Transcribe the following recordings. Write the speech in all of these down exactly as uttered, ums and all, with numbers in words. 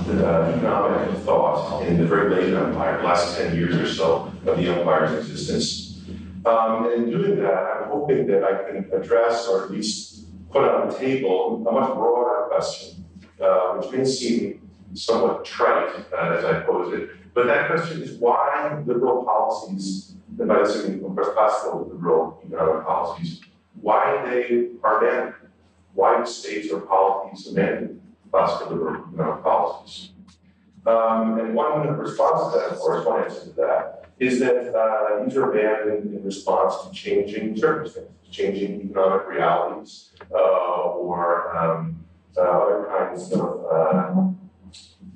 the economic thought in the very late empire, the last ten years or so of the empire's existence. Um, and in doing that, I'm hoping that I can address, or at least put on the table, a much broader question, uh, which may seem somewhat trite uh, as I pose it. But that question is why liberal policies, and by this I mean classical liberal economic policies, why they are banned. Why do states or polities abandon classical liberal economic policies? Um, and one response to that, of course, one answer to that, is that uh, these are banned in response to changing circumstances, changing economic realities, uh, or um, uh, other kinds of uh,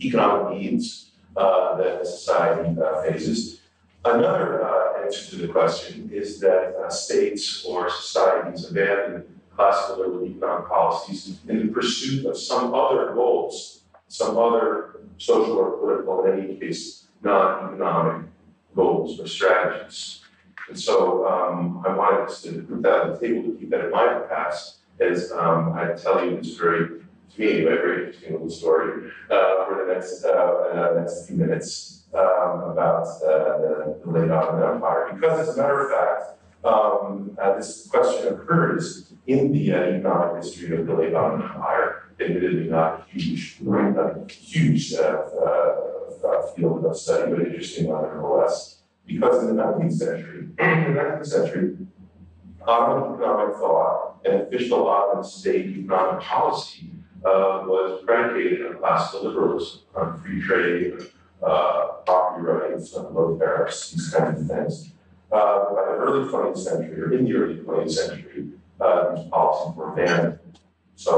economic needs uh, that society uh, faces. Another uh, answer to the question is that uh, states or societies abandon classical liberal economic policies in the pursuit of some other goals, some other social or political, in any case, non-economic goals or strategies. And so um, I wanted to put that on the table to keep that in mind, perhaps, as um, I tell you this very, to me, a very interesting little story uh, for the next, uh, uh, next few minutes um, about uh, the, the late Ottoman Empire. Because, as a matter of fact, Um, uh, this question occurs in the uh, economic history of the late Ottoman Empire, admittedly not huge, not huge uh, uh, field of study, but interesting nonetheless. Because in the nineteenth century, in the nineteenth century, Ottoman economic thought and official Ottoman state economic policy uh, was predicated on classical liberalism, on free trade, uh, property rights, on low tariffs, these kinds of things. Uh, by the early twentieth century, or in the early twentieth century, uh, these policies were banned. So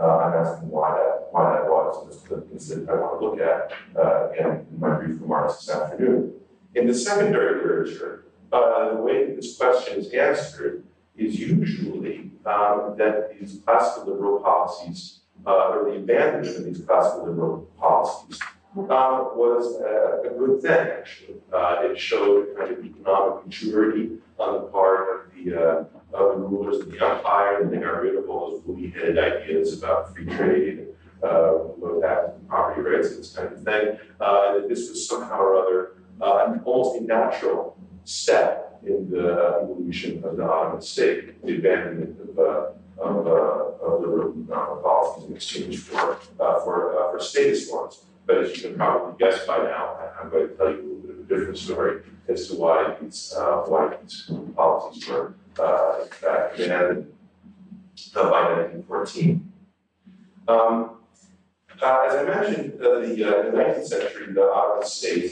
uh, I'm asking why that, why that was. That's the incident I want to look at uh, again in my brief remarks this afternoon. In the secondary literature, uh, the way that this question is answered is usually um, that these classical liberal policies, uh, or the abandonment of these classical liberal policies, Uh, was a, a good thing, actually. Uh, it showed kind of economic maturity on the part of the, uh, of the rulers of the empire, and they got rid of all those woolly-headed ideas about free trade, uh, low tax, property rights, this kind of thing. Uh, and that this was somehow or other uh, an almost a natural step in the evolution of the Ottoman state, the abandonment of uh, of, uh, of liberal economic policies in exchange for uh, for uh, for status forms. But as you can probably guess by now, I'm going to tell you a little bit of a different story as to why these, uh, why these policies were uh, abandoned by nineteen fourteen. Um, uh, as I mentioned, uh, the, uh, in the nineteenth century, the Ottoman state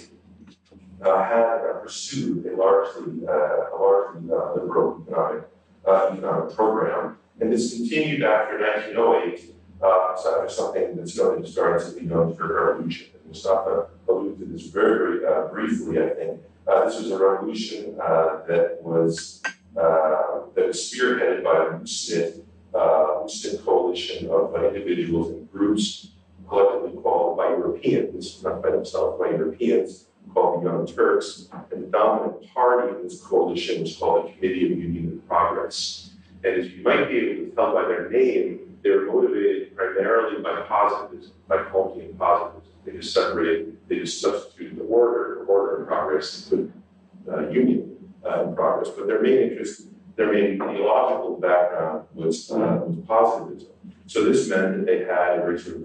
uh, had uh, pursued a largely, uh, a largely uh, liberal economic, uh, economic program, and this continued after nineteen oh eight. Uh, so something that's known in historians as the Young Turks revolution. And Mustafa alluded to this very, very uh, briefly, I think. Uh, this was a revolution uh, that was uh, that was spearheaded by a Muslim uh, coalition of uh, individuals and groups, collectively called by Europeans, not by themselves, by Europeans, called the Young Turks. And the dominant party in this coalition was called the Committee of Union and Progress. And as you might be able to tell by their name, they were motivated primarily by positivism, by cultivating positivism. They just separated, they just substituted the order, the order and progress, with uh, union uh, and progress. But their main interest, their main theological background was, uh, was positivism. So this meant that they had a very sort of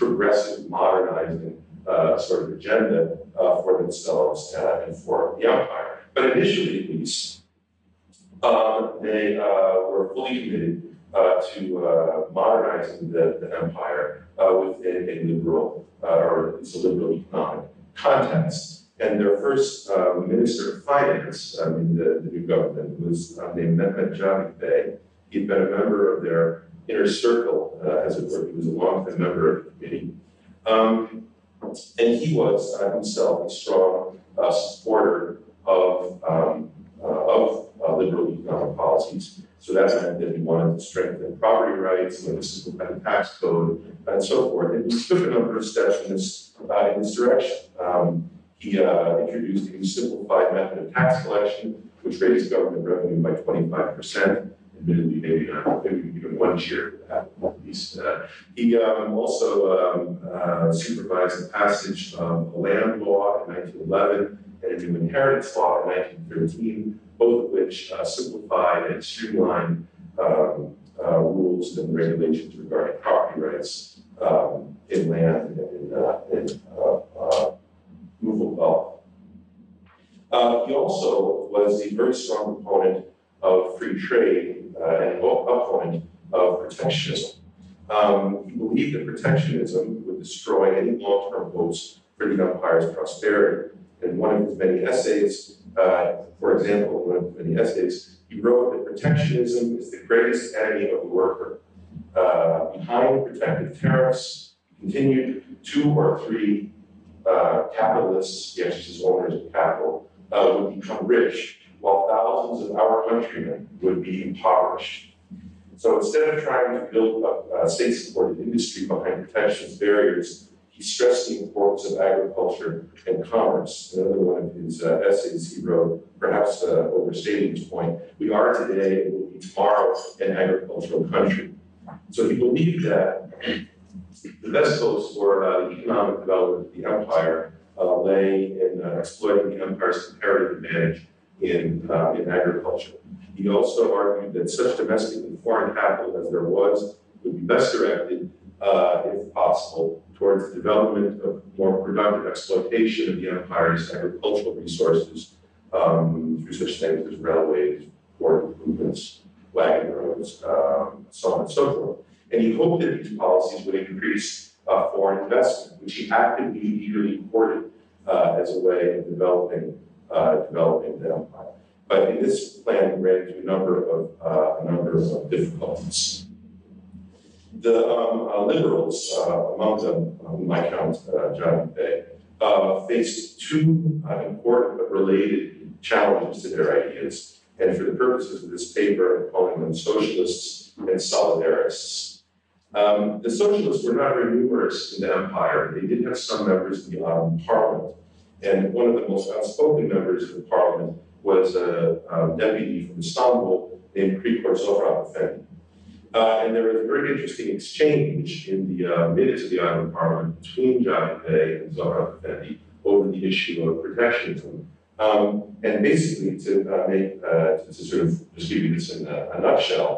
progressive, modernizing uh, sort of agenda uh, for themselves uh, and for the empire. But initially, at least, um, they uh, were fully committed Uh, to uh, modernizing the, the empire uh, within a liberal, uh, or it's a liberal economic context. And their first uh, minister of finance, I mean, the, the new government, was uh, named Mehmed Javid Bey. He'd been a member of their inner circle, uh, as it were. He was a long-time member of the committee. Um, and he was uh, himself a strong uh, supporter of, um, uh, of uh, liberal economic policies. So that meant that he wanted to strengthen property rights, and this is by the tax code, and so forth. And he took a number of steps in this, uh, in this direction. Um, he uh, introduced a simplified method of tax collection, which raised government revenue by twenty-five percent. admittedly maybe not maybe even one year at least. Uh, he um, also um, uh, supervised the passage of a land law in nineteen eleven and a new inheritance law in nineteen thirteen, both of which uh, simplified and streamlined um, uh, rules and regulations regarding property rights um, in land and in uh, in, uh, uh, movable wealth. Uh, he also was a very strong proponent of free trade uh, and an opponent of protectionism. Um, he believed that protectionism would destroy any long-term hopes for the empire's prosperity. In one of his many essays, uh, for example, one of his many essays, he wrote that protectionism is the greatest enemy of the worker. Uh, behind protective tariffs continued two or three uh, capitalists, yes, his owners of capital, Uh, would become rich, while thousands of our countrymen would be impoverished. So instead of trying to build up uh, state-supported industry behind protectionist barriers, he stressed the importance of agriculture and commerce. Another one of his uh, essays he wrote, perhaps uh, overstating his point, we are today and will be tomorrow an agricultural country. So he believed that the best hopes for uh, the economic development of the empire Uh, lay in uh, exploiting the empire's comparative advantage in, uh, in agriculture. He also argued that such domestic and foreign capital as there was would be best directed, uh, if possible, towards the development of more productive exploitation of the empire's agricultural resources um, through such things as railways, port improvements, wagon roads, um, so on and so forth. And he hoped that these policies would increase Uh, foreign investment, which he actively eagerly courted uh, as a way of developing uh, developing the empire. But in this plan, he ran into a number of uh, a number of difficulties. The um, uh, liberals, uh, among them, whom I count uh, Javid Bey, uh, faced two uh, important but related challenges to their ideas. And for the purposes of this paper, I'm calling them socialists and solidarists. Um, the socialists were not very numerous in the empire. They did have some members in the Ottoman parliament. And one of the most outspoken members of the parliament was a, a deputy from Istanbul named Krikor Zohrab Efendi. Uh, and there was a very interesting exchange in the uh, minutes of the Ottoman parliament between Javid Bey and Zohrab Efendi over the issue of protectionism. Um, and basically, to, uh, make, uh, to, to sort of distribute this in a, a nutshell,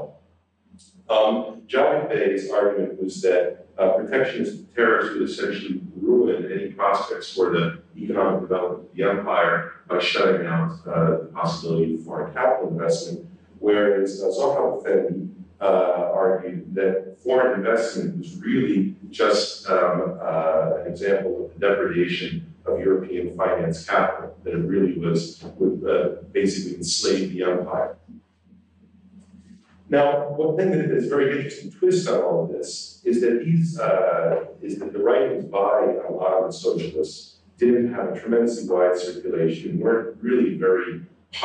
Um, Javid Bey's argument was that uh, protectionist tariffs would essentially ruin any prospects for the economic development of the empire by shutting out uh, the possibility of foreign capital investment, whereas uh, Zohrab Efendi uh, argued that foreign investment was really just um, uh, an example of the depredation of European finance capital, that it really was would uh, basically enslave the empire. Now, one thing that is a very interesting twist on all of this is that these uh, is that the writings by a lot of the socialists didn't have a tremendously wide circulation, weren't really very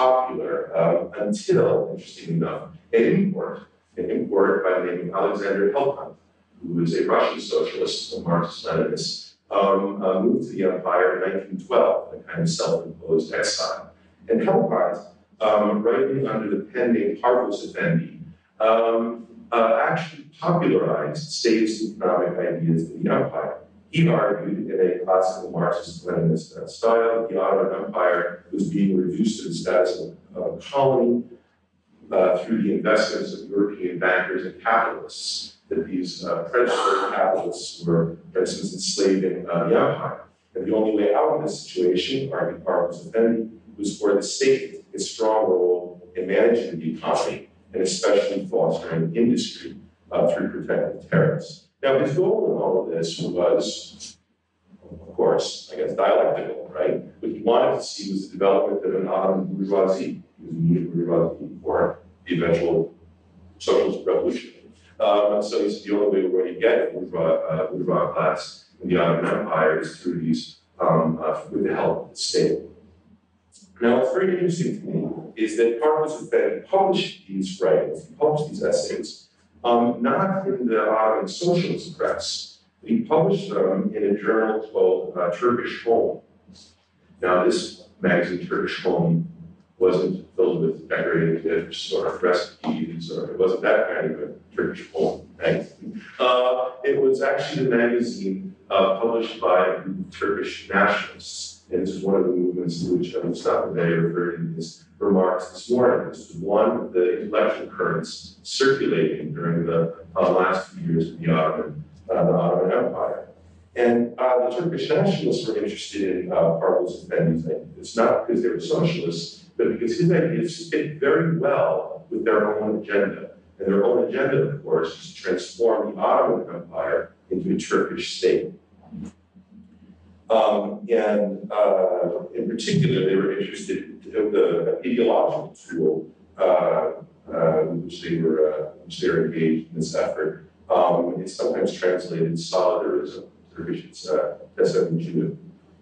popular um, until, interestingly enough, an import, an import by the name of Alexander Helphand, who is a Russian socialist, a Marxist-Leninist, um, uh, moved to the empire in nineteen twelve, a kind of self-imposed exile. And Helphand, um, writing under the pen name Parvus Efendi, Um, uh, actually popularized status economic ideas in the empire. He argued in a classical Marxist-Leninist uh, style that the Ottoman Empire was being reduced to the status of a colony uh, through the investments of European bankers and capitalists, that these uh, predatory capitalists were, for instance, enslaving uh, the empire. And the only way out of this situation, argued Parvus Efendi, was for the state to take a strong role in managing the economy, and especially fostering industry uh, through protective tariffs. Now, his goal in all of this was, of course, I guess, dialectical, right? What he wanted to see was the development of an Ottoman bourgeoisie. He was needed bourgeoisie for the eventual socialist revolution. Um, so he's the only way we're going to get bourgeois, uh, bourgeois class in the Ottoman Empire is through these, um, uh, with the help of the state. Now, what's very interesting to me is that Parvus Efendi published these writings, he published these essays, um, not in the Ottoman socialist press. He published them in a journal called uh, Turkish Home. Now, this magazine, Turkish Home, wasn't filled with decorated gifts or recipes, or it wasn't that kind of a Turkish home, right? Uh, it was actually a magazine uh, published by Turkish nationalists, and this is one of the movements to which Mustafa Bey referred in his remarks this morning. This was one of the intellectual currents circulating during the uh, last few years of the Ottoman, uh, the Ottoman Empire. And uh, the Turkish nationalists were interested in uh, Parvus Efendi's ideas, not because they were socialists, but because his ideas fit very well with their own agenda. And their own agenda, of course, is to transform the Ottoman Empire into a Turkish state. Um, and uh, in particular, they were interested in the ideological tool uh, uh, which they were uh, which they were engaged in this effort. Um, it's sometimes translated solidarism. It's uh, and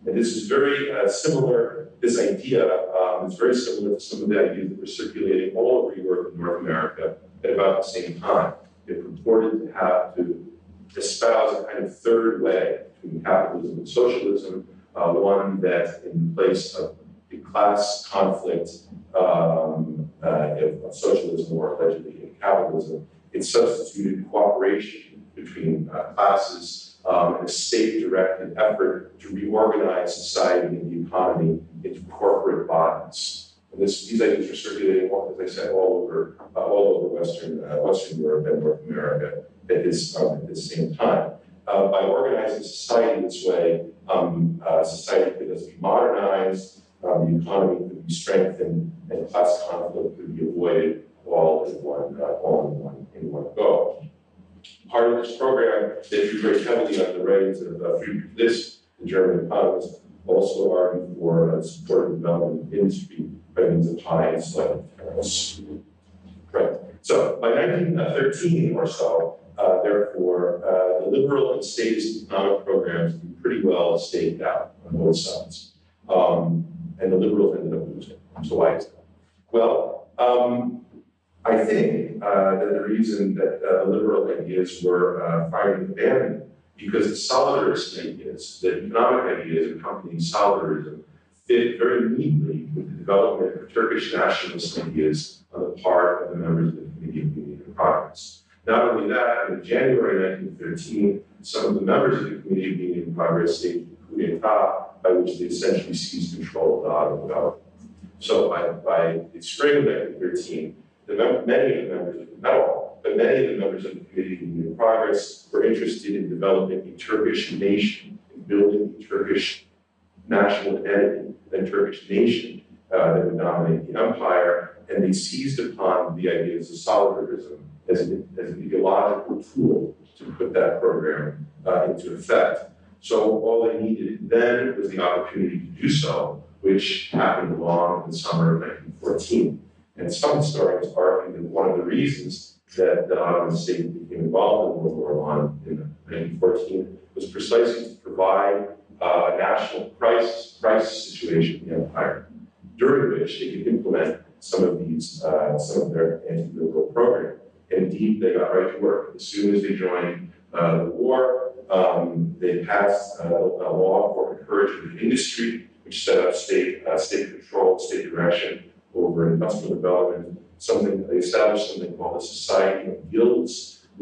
this is very uh, similar, this idea um, is very similar to some of the ideas that were circulating all over Europe and North America at about the same time. It purported to have to espouse a kind of third way between capitalism and socialism, uh, one that in place of the class conflict um, uh, of socialism or allegedly in capitalism, it substituted cooperation between uh, classes. Um, a state-directed effort to reorganize society and the economy into corporate bodies. And this, these ideas are circulating, as I said, all over, uh, all over Western, uh, Western Europe and North America at this, um, at this same time. Uh, by organizing society this way, um, uh, society could be modernized, um, the economy could be strengthened, and class conflict could be avoided all in one, uh, all in one, in one go. Part of this program that drew very heavily on the writings of uh, Friedrich List, the German economist, also argued for uh, support and development of industry by means of high and selective tariffs. Right. So, by nineteen thirteen or so, uh, therefore, uh, the liberal and statist economic programs were pretty well staked out on both sides. Um, and the liberals ended up losing. So, why is that? Well, um, I think uh, that the reason that uh, liberal ideas were uh, finding abandonment because the solidarist ideas, the economic ideas accompanying solidarism, fit very neatly with the development of Turkish nationalist ideas on the part of the members of the Committee of Union and Progress. Not only that, in January nineteen thirteen, some of the members of the Committee of Union and Progress staged a coup d'état by which they essentially seized control of the Ottoman government. So by, by the spring of nineteen thirteen, The many of the members, not all, but many of the members of the Committee of Union and Progress were interested in developing a Turkish nation, in building a Turkish national entity, a Turkish nation uh, that would dominate the empire, and they seized upon the ideas of solidarism as an, as an ideological tool to put that program uh, into effect. So all they needed then was the opportunity to do so, which happened along in the summer of nineteen fourteen. And some historians argue that one of the reasons that the Ottoman state became involved in World War One in nineteen fourteen was precisely to provide uh, a national crisis, crisis situation in the empire, during which they could implement some of these, uh, some of their anti-liberal program. And indeed, they got right to work. As soon as they joined uh, the war, um, they passed uh, a law for encouragement of industry, which set up state, uh, state control, state direction over industrial development. Something they established something called the Society of Guilds,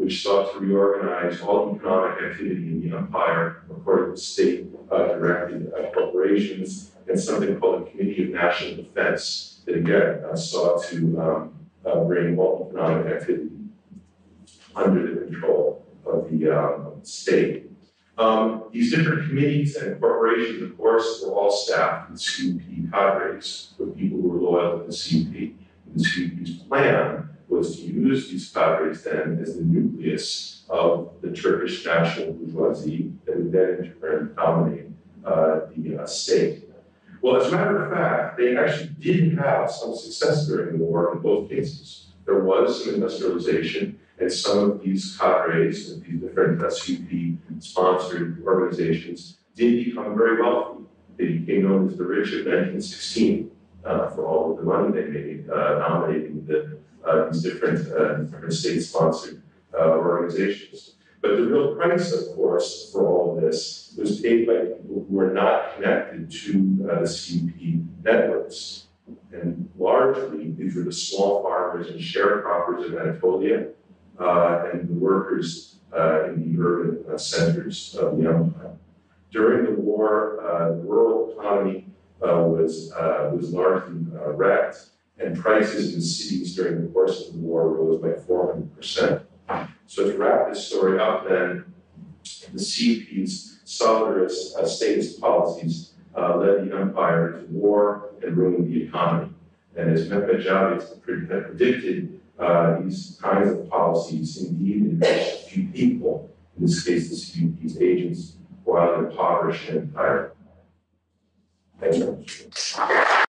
which sought to reorganize all economic activity in the empire according to state-directed uh, uh, corporations, and something called the Committee of National Defense that again uh, sought to um, uh, bring all economic activity under the control of the um, state. Um, these different committees and corporations, of course, were all staffed with C U P cadres, with people who were loyal to the C U P. And the C U P's plan was to use these cadres then as the nucleus of the Turkish national bourgeoisie that would then in turn dominate uh, the uh, state. Well, as a matter of fact, they actually did have some success during the war in both cases. There was some industrialization, and some of these cadres and these different C U P-sponsored organizations did become very wealthy. They became known as the rich of nineteen sixteen uh, for all of the money they made, uh, nominating the, uh, these different, uh, different state-sponsored uh, organizations. But the real price, of course, for all of this was paid by people who were not connected to uh, the C U P networks. And large largely, these were the small farmers and sharecroppers of Anatolia uh, and the workers uh, in the urban uh, centers of the empire. During the war, uh, the rural economy uh, was, uh, was largely uh, wrecked, and prices in cities during the course of the war rose by four hundred percent. So to wrap this story up then, the C P's solidarist uh, statist policies uh, led the empire into war and ruined the economy. And as Mehmed Javid predicted, uh, these kinds of policies indeed enriched a few people, in this case the C P's agents, while an impoverished empire. Thank you.